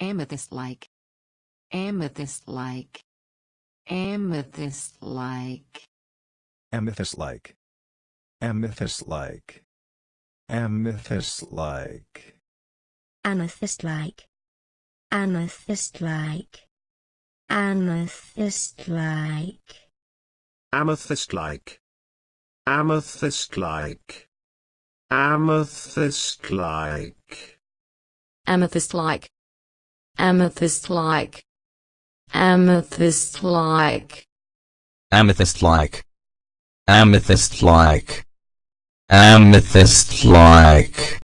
Amethyst-like. Amethyst-like. Amethyst-like. Amethyst-like. Amethyst-like. Amethyst-like. Amethyst-like. Amethyst-like. Amethyst-like. Amethyst-like. Amethyst-like. Amethyst-like. Amethyst-like. Amethyst-like. Amethyst-like. Amethyst-like. Amethyst-like. Amethyst-like.